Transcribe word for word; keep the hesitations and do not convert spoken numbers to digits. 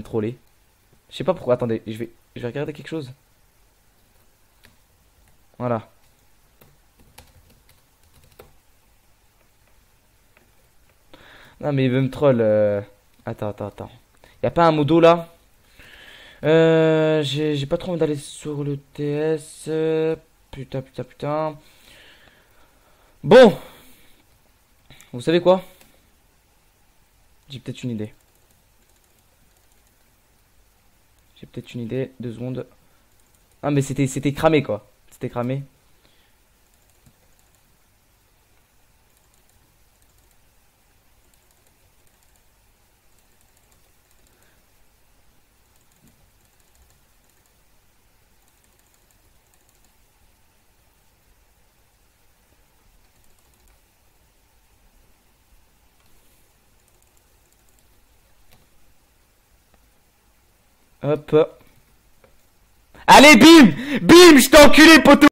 me troller. Je sais pas pourquoi. Attendez, je vais, je vais regarder quelque chose. Voilà. Non mais il veut me troll. Euh... Attends, attends, attends. Y'a pas un modo là? Euh, j'ai pas trop envie d'aller sur le T S. Euh, putain, putain, putain. Bon. Vous savez quoi? J'ai peut-être une idée. J'ai peut-être une idée. Deux secondes. Ah mais c'était c'était cramé quoi. C'était cramé. Hop. Allez, bim! Bim, je t'ai enculé, poteau!